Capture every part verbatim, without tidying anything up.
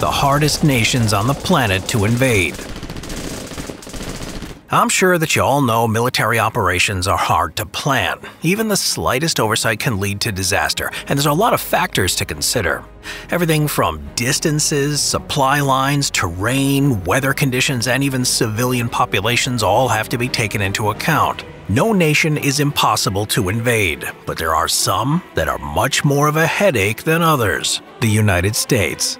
the hardest nations on the planet to invade. I'm sure that you all know military operations are hard to plan. Even the slightest oversight can lead to disaster, and there's a lot of factors to consider. Everything from distances, supply lines, terrain, weather conditions, and even civilian populations all have to be taken into account. No nation is impossible to invade, but there are some that are much more of a headache than others. The United States.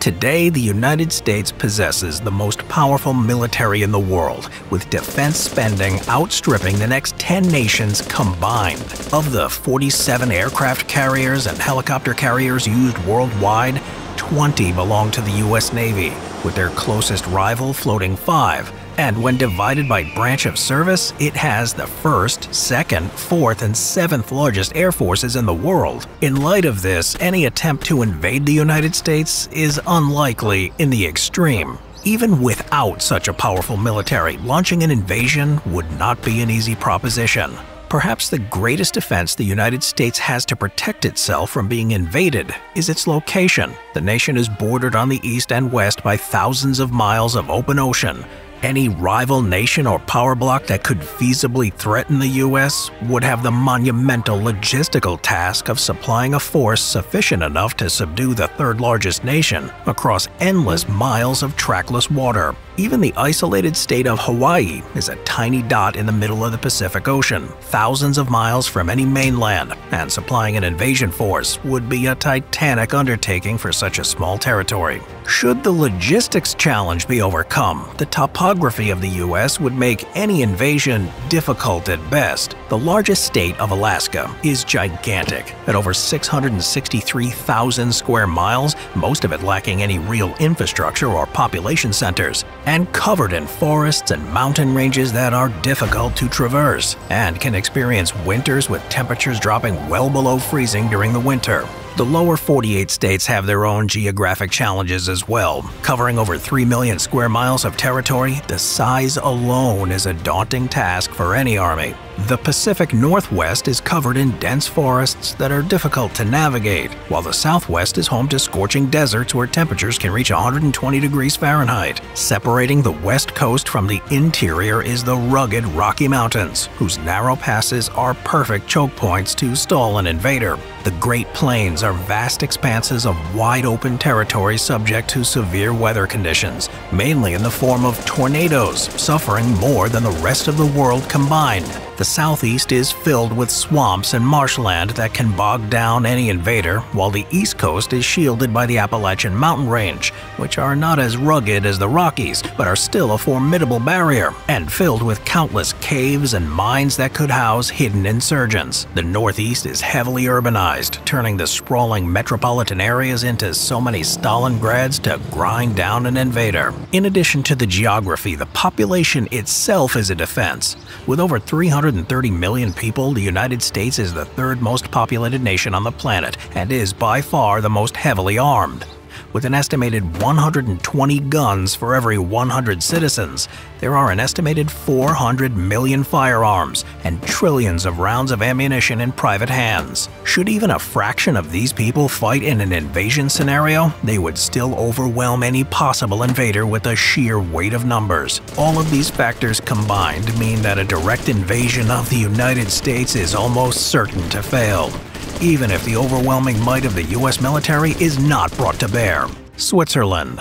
Today, the United States possesses the most powerful military in the world, with defense spending outstripping the next ten nations combined. Of the forty-seven aircraft carriers and helicopter carriers used worldwide, twenty belong to the U S Navy, with their closest rival floating five. And when divided by branch of service, it has the first, second, fourth, and seventh largest air forces in the world. In light of this, any attempt to invade the United States is unlikely in the extreme. Even without such a powerful military, launching an invasion would not be an easy proposition. Perhaps the greatest defense the United States has to protect itself from being invaded is its location. The nation is bordered on the east and west by thousands of miles of open ocean. Any rival nation or power bloc that could feasibly threaten the U S would have the monumental logistical task of supplying a force sufficient enough to subdue the third largest nation across endless miles of trackless water. Even the isolated state of Hawaii is a tiny dot in the middle of the Pacific Ocean, thousands of miles from any mainland, and supplying an invasion force would be a titanic undertaking for such a small territory. Should the logistics challenge be overcome, the topography of the U S would make any invasion difficult at best. The largest state of Alaska is gigantic, at over six hundred sixty-three thousand square miles, most of it lacking any real infrastructure or population centers, and covered in forests and mountain ranges that are difficult to traverse, and can experience winters with temperatures dropping well below freezing during the winter. The lower forty-eight states have their own geographic challenges as well. Covering over three million square miles of territory, the size alone is a daunting task for any army. The Pacific Northwest is covered in dense forests that are difficult to navigate, while the Southwest is home to scorching deserts where temperatures can reach one hundred twenty degrees Fahrenheit. Separating the West Coast from the interior is the rugged Rocky Mountains, whose narrow passes are perfect choke points to stall an invader. The Great Plains are vast expanses of wide-open territory subject to severe weather conditions, mainly in the form of tornadoes, suffering more than the rest of the world combined. The southeast is filled with swamps and marshland that can bog down any invader, while the east coast is shielded by the Appalachian Mountain Range, which are not as rugged as the Rockies, but are still a formidable barrier, and filled with countless caves and mines that could house hidden insurgents. The northeast is heavily urbanized, turning the sprawling metropolitan areas into so many Stalingrads to grind down an invader. In addition to the geography, the population itself is a defense. With over three hundred thirty million people, the United States is the third most populated nation on the planet and is by far the most heavily armed. With an estimated one hundred twenty guns for every one hundred citizens, there are an estimated four hundred million firearms and trillions of rounds of ammunition in private hands. Should even a fraction of these people fight in an invasion scenario, they would still overwhelm any possible invader with the sheer weight of numbers. All of these factors combined mean that a direct invasion of the United States is almost certain to fail, even if the overwhelming might of the U S military is not brought to bear. Switzerland.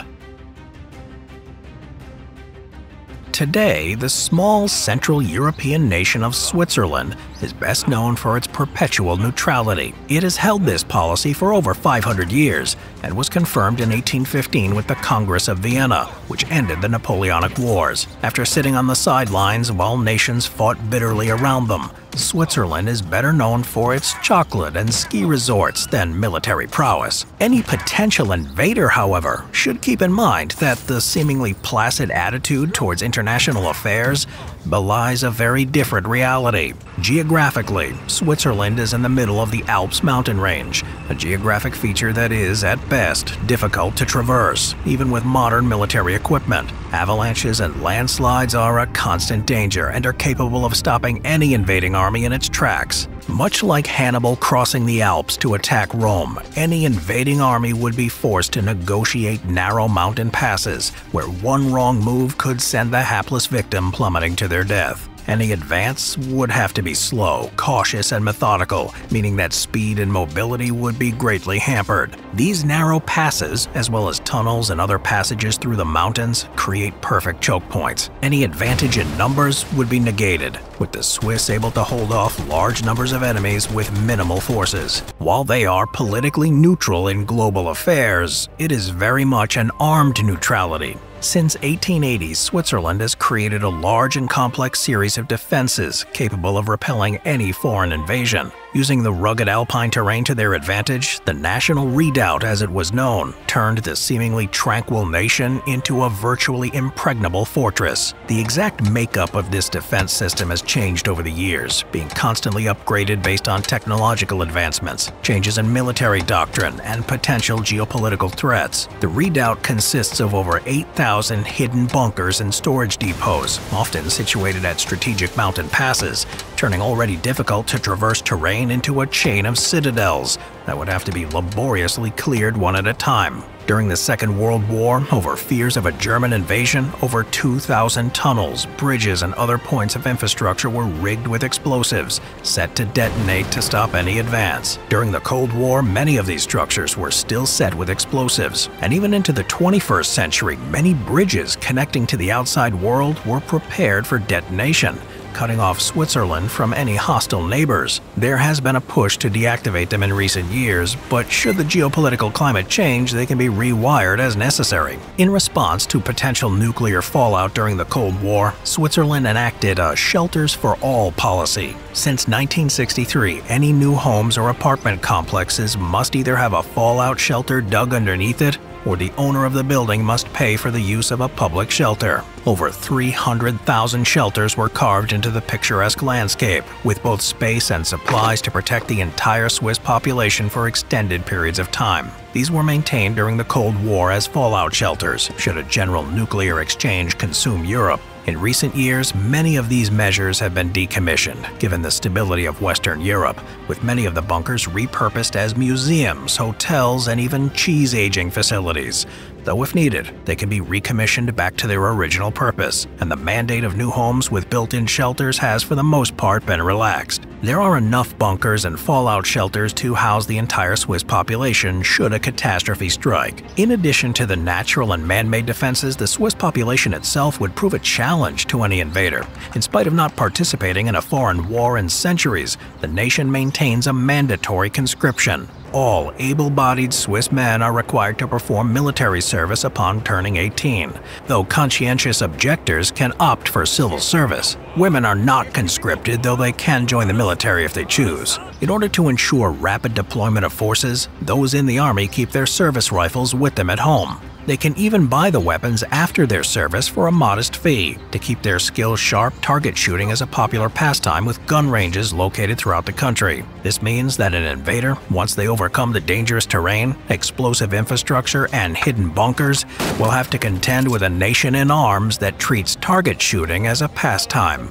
Today, the small Central European nation of Switzerland is best known for its perpetual neutrality. It has held this policy for over five hundred years and was confirmed in eighteen fifteen with the Congress of Vienna, which ended the Napoleonic Wars. After sitting on the sidelines while nations fought bitterly around them, Switzerland is better known for its chocolate and ski resorts than military prowess. Any potential invader, however, should keep in mind that the seemingly placid attitude towards international affairs belies a very different reality. Geographic Geographically, Switzerland is in the middle of the Alps mountain range, a geographic feature that is, at best, difficult to traverse, even with modern military equipment. Avalanches and landslides are a constant danger and are capable of stopping any invading army in its tracks. Much like Hannibal crossing the Alps to attack Rome, any invading army would be forced to negotiate narrow mountain passes, where one wrong move could send the hapless victim plummeting to their death. Any advance would have to be slow, cautious, and methodical, meaning that speed and mobility would be greatly hampered. These narrow passes, as well as tunnels and other passages through the mountains, create perfect choke points. Any advantage in numbers would be negated, with the Swiss able to hold off large numbers of enemies with minimal forces. While they are politically neutral in global affairs, it is very much an armed neutrality. Since eighteen eighty, Switzerland has created a large and complex series of defenses capable of repelling any foreign invasion. Using the rugged alpine terrain to their advantage, the National Redoubt, as it was known, turned the seemingly tranquil nation into a virtually impregnable fortress. The exact makeup of this defense system has changed over the years, being constantly upgraded based on technological advancements, changes in military doctrine, and potential geopolitical threats. The Redoubt consists of over eight thousand hidden bunkers and storage depots, often situated at strategic mountain passes, turning already difficult to traverse terrain into a chain of citadels that would have to be laboriously cleared one at a time. During the Second World War, over fears of a German invasion, over two thousand tunnels, bridges, and other points of infrastructure were rigged with explosives, set to detonate to stop any advance. During the Cold War, many of these structures were still set with explosives, and even into the twenty-first century, many bridges connecting to the outside world were prepared for detonation, cutting off Switzerland from any hostile neighbors. There has been a push to deactivate them in recent years, but should the geopolitical climate change, they can be rewired as necessary. In response to potential nuclear fallout during the Cold War, Switzerland enacted a Shelters for All policy. Since nineteen sixty-three, any new homes or apartment complexes must either have a fallout shelter dug underneath it, or the owner of the building must pay for the use of a public shelter. Over three hundred thousand shelters were carved into the picturesque landscape, with both space and supplies to protect the entire Swiss population for extended periods of time. These were maintained during the Cold War as fallout shelters, should a general nuclear exchange consume Europe. In recent years, many of these measures have been decommissioned, given the stability of Western Europe, with many of the bunkers repurposed as museums, hotels, and even cheese aging facilities. Though if needed, they can be recommissioned back to their original purpose, and the mandate of new homes with built-in shelters has for the most part been relaxed. There are enough bunkers and fallout shelters to house the entire Swiss population should a catastrophe strike. In addition to the natural and man-made defenses, the Swiss population itself would prove a challenge to any invader. In spite of not participating in a foreign war in centuries, the nation maintains a mandatory conscription. All able-bodied Swiss men are required to perform military service upon turning eighteen, though conscientious objectors can opt for civil service. Women are not conscripted, though they can join the military if they choose. In order to ensure rapid deployment of forces, those in the army keep their service rifles with them at home. They can even buy the weapons after their service for a modest fee, to keep their skills sharp. Target shooting is a popular pastime with gun ranges located throughout the country. This means that an invader, once they overcome the dangerous terrain, explosive infrastructure, and hidden bunkers, will have to contend with a nation in arms that treats target shooting as a pastime.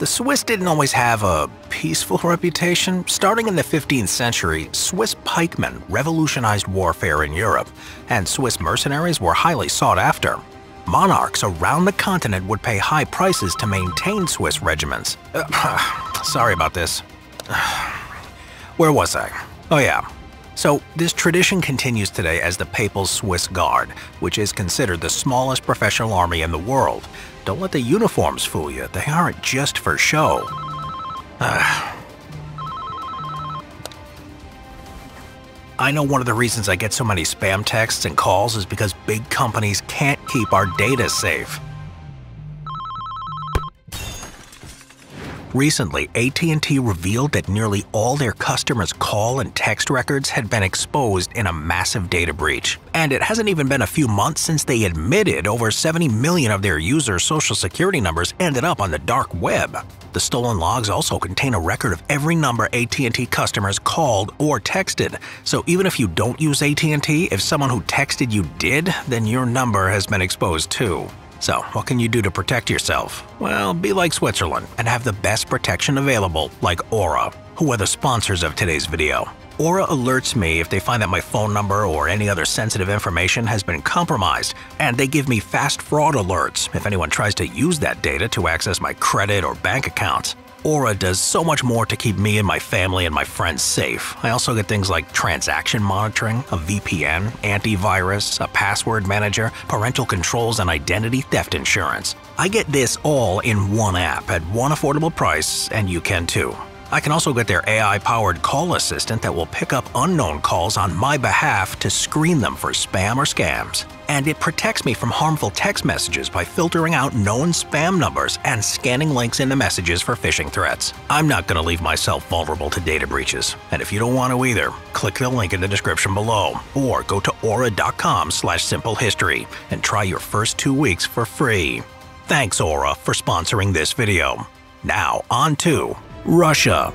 The Swiss didn't always have a peaceful reputation. Starting in the fifteenth century, Swiss pikemen revolutionized warfare in Europe, and Swiss mercenaries were highly sought after. Monarchs around the continent would pay high prices to maintain Swiss regiments. Uh, sorry about this. Where was I? Oh yeah. So, this tradition continues today as the Papal Swiss Guard, which is considered the smallest professional army in the world. Don't let the uniforms fool you, they aren't just for show. Uh. I know one of the reasons I get so many spam texts and calls is because big companies can't keep our data safe. Recently, A T and T revealed that nearly all their customers' call and text records had been exposed in a massive data breach. And it hasn't even been a few months since they admitted over seventy million of their users' social security numbers ended up on the dark web. The stolen logs also contain a record of every number A T and T customers called or texted. So even if you don't use A T and T, if someone who texted you did, then your number has been exposed too. So, what can you do to protect yourself? Well, be like Switzerland and have the best protection available, like Aura, who are the sponsors of today's video. Aura alerts me if they find that my phone number or any other sensitive information has been compromised, and they give me fast fraud alerts if anyone tries to use that data to access my credit or bank accounts. Aura does so much more to keep me and my family and my friends safe. I also get things like transaction monitoring, a V P N, antivirus, a password manager, parental controls, and identity theft insurance. I get this all in one app at one affordable price, and you can too. I can also get their A I-powered call assistant that will pick up unknown calls on my behalf to screen them for spam or scams. And it protects me from harmful text messages by filtering out known spam numbers and scanning links in the messages for phishing threats. I'm not going to leave myself vulnerable to data breaches. And if you don't want to either, click the link in the description below or go to aura dot com slash simple history and try your first two weeks for free. Thanks, Aura, for sponsoring this video. Now, on to Russia.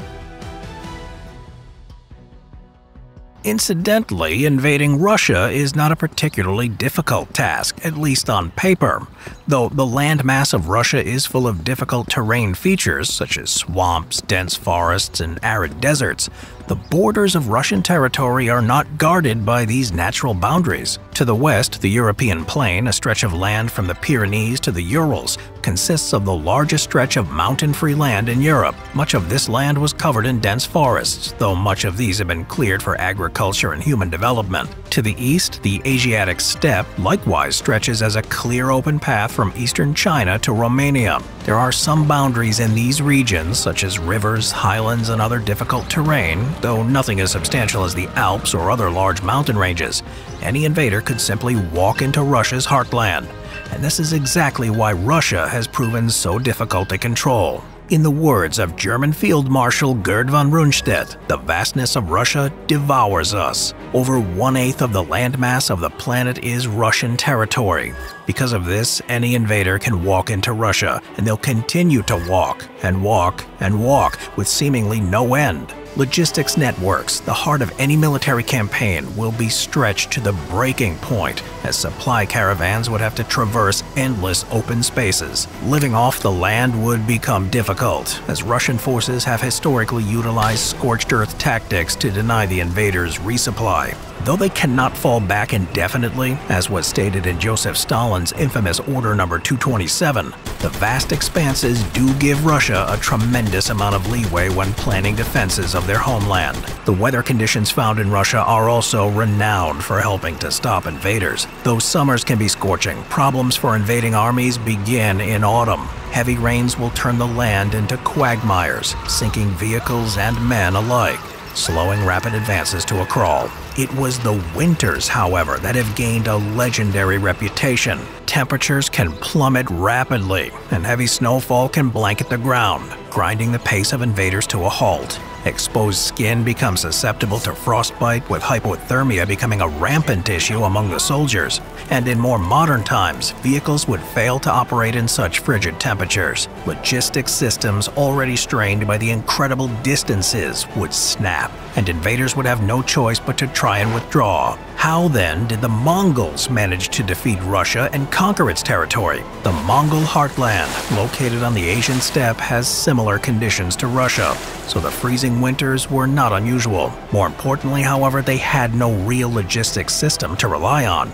Incidentally, invading Russia is not a particularly difficult task, at least on paper, though the landmass of Russia is full of difficult terrain features such as swamps, dense forests, and arid deserts. The borders of Russian territory are not guarded by these natural boundaries. To the west, the European plain, a stretch of land from the Pyrenees to the Urals, consists of the largest stretch of mountain-free land in Europe. Much of this land was covered in dense forests, though much of these have been cleared for agriculture and human development. To the east, the Asiatic steppe likewise stretches as a clear open path from eastern China to Romania. There are some boundaries in these regions, such as rivers, highlands, and other difficult terrain, though nothing as substantial as the Alps or other large mountain ranges. Any invader could simply walk into Russia's heartland. And this is exactly why Russia has proven so difficult to control. In the words of German Field Marshal Gerd von Rundstedt, the vastness of Russia devours us. Over one-eighth of the landmass of the planet is Russian territory. Because of this, any invader can walk into Russia, and they'll continue to walk, and walk, and walk, with seemingly no end. Logistics networks, the heart of any military campaign, will be stretched to the breaking point, as supply caravans would have to traverse endless open spaces. Living off the land would become difficult, as Russian forces have historically utilized scorched-earth tactics to deny the invaders resupply. Though they cannot fall back indefinitely, as was stated in Joseph Stalin's infamous Order Number two twenty-seven, the vast expanses do give Russia a tremendous amount of leeway when planning defenses of their homeland. The weather conditions found in Russia are also renowned for helping to stop invaders. Though summers can be scorching, problems for invading armies begin in autumn. Heavy rains will turn the land into quagmires, sinking vehicles and men alike, slowing rapid advances to a crawl. It was the winters, however, that have gained a legendary reputation. Temperatures can plummet rapidly, and heavy snowfall can blanket the ground, grinding the pace of invaders to a halt. Exposed skin becomes susceptible to frostbite, with hypothermia becoming a rampant issue among the soldiers. And in more modern times, vehicles would fail to operate in such frigid temperatures. Logistics systems already strained by the incredible distances would snap, and invaders would have no choice but to try and withdraw. How then did the Mongols manage to defeat Russia and conquer its territory? The Mongol heartland, located on the Asian steppe, has similar conditions to Russia, so the freezing winters were not unusual. More importantly, however, they had no real logistics system to rely on.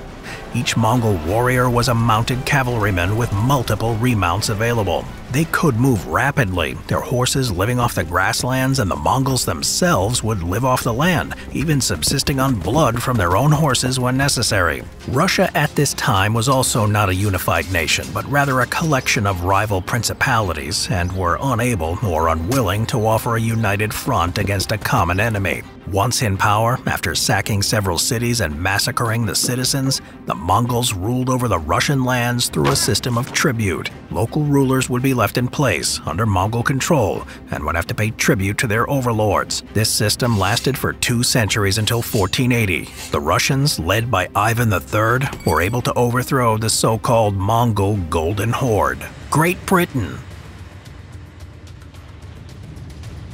Each Mongol warrior was a mounted cavalryman with multiple remounts available. They could move rapidly, their horses living off the grasslands, and the Mongols themselves would live off the land, even subsisting on blood from their own horses when necessary. Russia at this time was also not a unified nation, but rather a collection of rival principalities, and were unable or unwilling to offer a united front against a common enemy. Once in power, after sacking several cities and massacring the citizens, the Mongols ruled over the Russian lands through a system of tribute. Local rulers would be left in place under Mongol control and would have to pay tribute to their overlords. This system lasted for two centuries until fourteen eighty. The Russians, led by Ivan the third, were able to overthrow the so-called Mongol Golden Horde. Great Britain.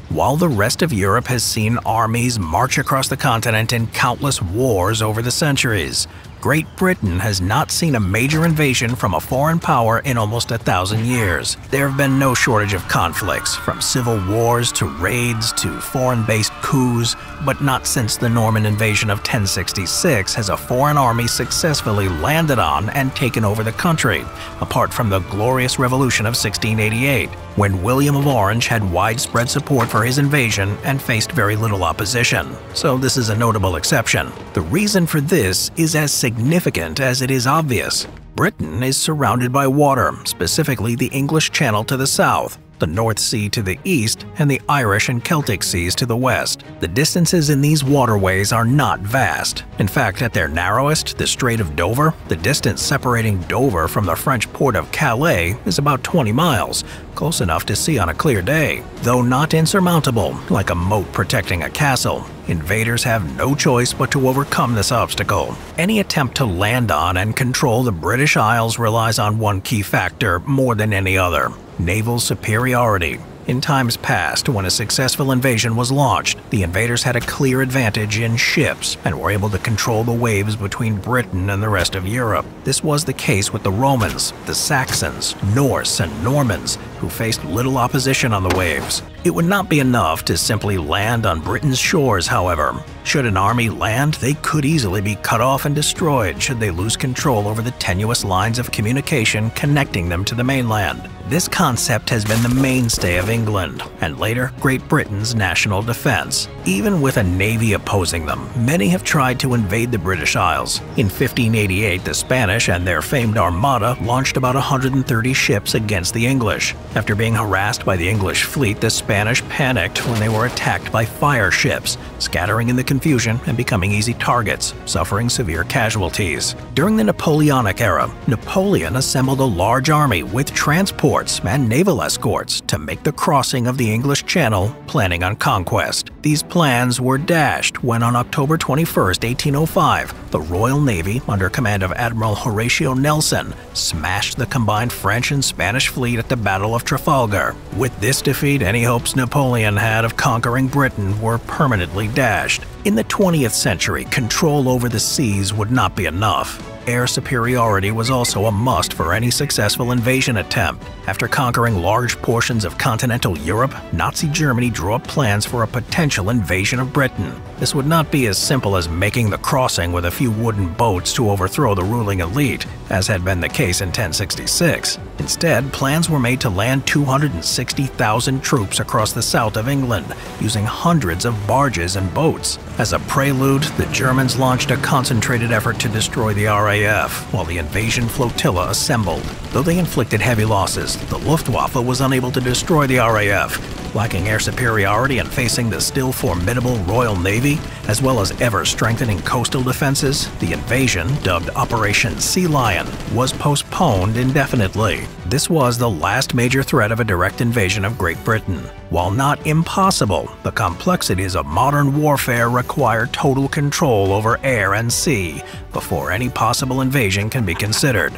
While the rest of Europe has seen armies march across the continent in countless wars over the centuries, Great Britain has not seen a major invasion from a foreign power in almost a thousand years. There have been no shortage of conflicts, from civil wars to raids to foreign-based coups, but not since the Norman invasion of ten sixty-six has a foreign army successfully landed on and taken over the country, apart from the Glorious Revolution of sixteen eighty-eight, when William of Orange had widespread support for his invasion and faced very little opposition. So this is a notable exception. The reason for this is as significant Significant as it is obvious. Britain is surrounded by water, specifically the English Channel to the south, the North Sea to the east, and the Irish and Celtic Seas to the west. The distances in these waterways are not vast. In fact, at their narrowest, the Strait of Dover, the distance separating Dover from the French port of Calais is about twenty miles, close enough to see on a clear day. Though not insurmountable, like a moat protecting a castle, invaders have no choice but to overcome this obstacle. Any attempt to land on and control the British Isles relies on one key factor more than any other: naval superiority. In times past, when a successful invasion was launched, the invaders had a clear advantage in ships and were able to control the waves between Britain and the rest of Europe. This was the case with the Romans, the Saxons, Norse, and Normans, who faced little opposition on the waves. It would not be enough to simply land on Britain's shores, however. Should an army land, they could easily be cut off and destroyed should they lose control over the tenuous lines of communication connecting them to the mainland. This concept has been the mainstay of England, and later Great Britain's national defense. Even with a navy opposing them, many have tried to invade the British Isles. In fifteen eighty-eight, the Spanish and their famed Armada launched about one hundred thirty ships against the English. After being harassed by the English fleet, the Spanish panicked when they were attacked by fire ships, scattering in the confusion and becoming easy targets, suffering severe casualties. During the Napoleonic era, Napoleon assembled a large army with transport and naval escorts to make the crossing of the English Channel, planning on conquest. These plans were dashed when on October twenty-first, eighteen oh five, the Royal Navy, under command of Admiral Horatio Nelson, smashed the combined French and Spanish fleet at the Battle of Trafalgar. With this defeat, any hopes Napoleon had of conquering Britain were permanently dashed. In the twentieth century, control over the seas would not be enough. Air superiority was also a must for any successful invasion attempt. After conquering large portions of continental Europe, Nazi Germany drew up plans for a potential invasion of Britain. This would not be as simple as making the crossing with a few wooden boats to overthrow the ruling elite, as had been the case in ten sixty-six. Instead, plans were made to land two hundred sixty thousand troops across the south of England, using hundreds of barges and boats. As a prelude, the Germans launched a concentrated effort to destroy the R A F while the invasion flotilla assembled. Though they inflicted heavy losses, the Luftwaffe was unable to destroy the R A F. Lacking air superiority and facing the still formidable Royal Navy, as well as ever-strengthening coastal defenses, the invasion, dubbed Operation Sea Lion, was postponed indefinitely. This was the last major threat of a direct invasion of Great Britain. While not impossible, the complexities of modern warfare require total control over air and sea before any possible invasion can be considered.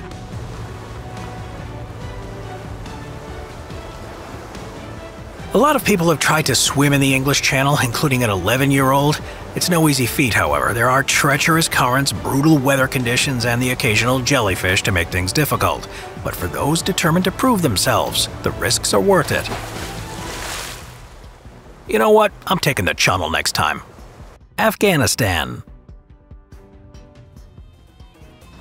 A lot of people have tried to swim in the English Channel, including an eleven-year-old. It's no easy feat, however. There are treacherous currents, brutal weather conditions, and the occasional jellyfish to make things difficult. But for those determined to prove themselves, the risks are worth it. You know what? I'm taking the Channel next time. Afghanistan.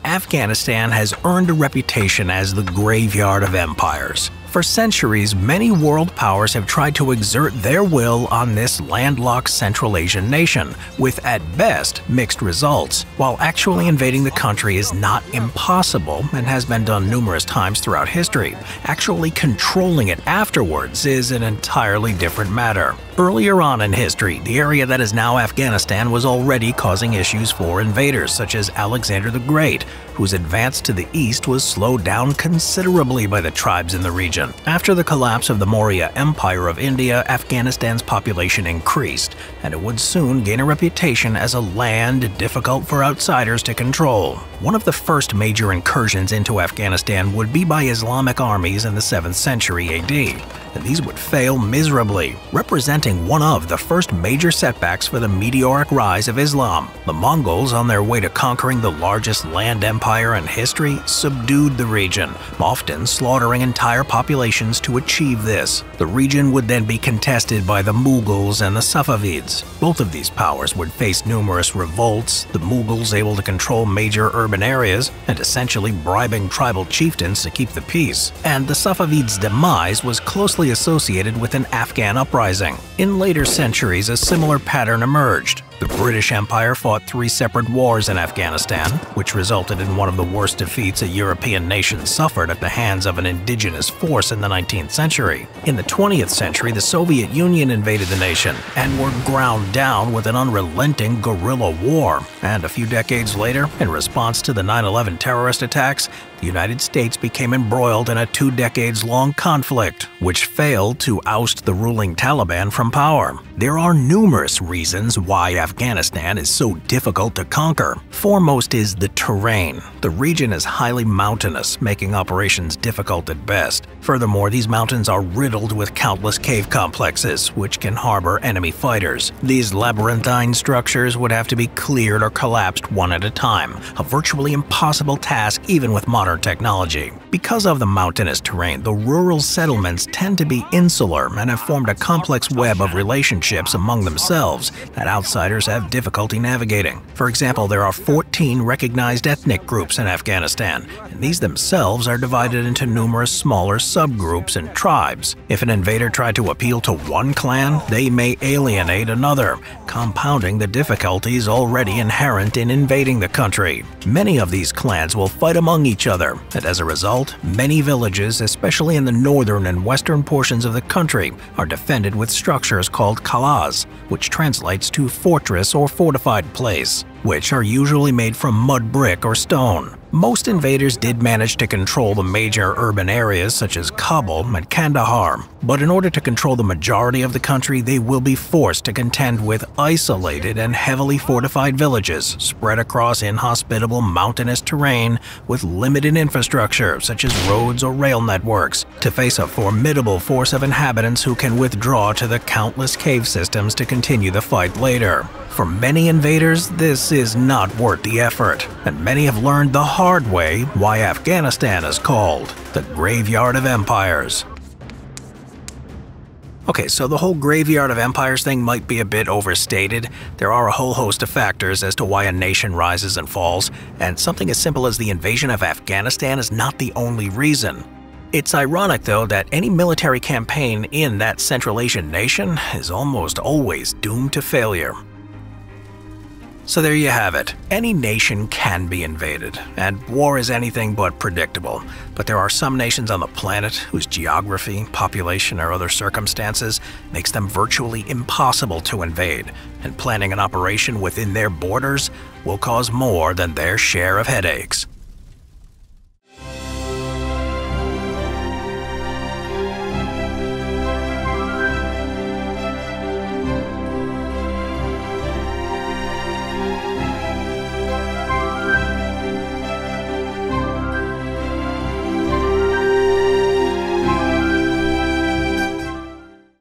Afghanistan has earned a reputation as the graveyard of empires. For centuries, many world powers have tried to exert their will on this landlocked Central Asian nation, with at best mixed results. While actually invading the country is not impossible and has been done numerous times throughout history, actually controlling it afterwards is an entirely different matter. Earlier on in history, the area that is now Afghanistan was already causing issues for invaders such as Alexander the Great, whose advance to the east was slowed down considerably by the tribes in the region. After the collapse of the Maurya Empire of India, Afghanistan's population increased, and it would soon gain a reputation as a land difficult for outsiders to control. One of the first major incursions into Afghanistan would be by Islamic armies in the seventh century A D, and these would fail miserably, representing one of the first major setbacks for the meteoric rise of Islam. The Mongols, on their way to conquering the largest land empire in history, subdued the region, often slaughtering entire populations to achieve this. The region would then be contested by the Mughals and the Safavids. Both of these powers would face numerous revolts, the Mughals able to control major urban areas and essentially bribing tribal chieftains to keep the peace, and the Safavids' demise was closely associated with an Afghan uprising. In later centuries, a similar pattern emerged. The British Empire fought three separate wars in Afghanistan, which resulted in one of the worst defeats a European nation suffered at the hands of an indigenous force in the nineteenth century. In the twentieth century, the Soviet Union invaded the nation and were ground down with an unrelenting guerrilla war. And a few decades later, in response to the nine eleven terrorist attacks, the United States became embroiled in a two decades-long conflict, which failed to oust the ruling Taliban from power. There are numerous reasons why Afghanistan is so difficult to conquer. Foremost is the terrain. The region is highly mountainous, making operations difficult at best. Furthermore, these mountains are riddled with countless cave complexes, which can harbor enemy fighters. These labyrinthine structures would have to be cleared or collapsed one at a time, a virtually impossible task even with modern technology. Because of the mountainous terrain, the rural settlements tend to be insular and have formed a complex web of relationships among themselves that outsiders have difficulty navigating. For example, there are fourteen recognized ethnic groups in Afghanistan, and these themselves are divided into numerous smaller subgroups and tribes. If an invader tried to appeal to one clan, they may alienate another, compounding the difficulties already inherent in invading the country. Many of these clans will fight among each other, and as a result, many villages, especially in the northern and western portions of the country, are defended with structures called qal'as, which translates to fortress or fortified place, which are usually made from mud brick or stone. Most invaders did manage to control the major urban areas such as Kabul and Kandahar, but in order to control the majority of the country, they will be forced to contend with isolated and heavily fortified villages spread across inhospitable mountainous terrain with limited infrastructure such as roads or rail networks, to face a formidable force of inhabitants who can withdraw to the countless cave systems to continue the fight later. For many invaders, this is not worth the effort, and many have learned the hard way why Afghanistan is called the Graveyard of Empires. Okay, so the whole Graveyard of Empires thing might be a bit overstated. There are a whole host of factors as to why a nation rises and falls, and something as simple as the invasion of Afghanistan is not the only reason. It's ironic, though, that any military campaign in that Central Asian nation is almost always doomed to failure. So there you have it. Any nation can be invaded, and war is anything but predictable. But there are some nations on the planet whose geography, population, or other circumstances makes them virtually impossible to invade, and planning an operation within their borders will cause more than their share of headaches.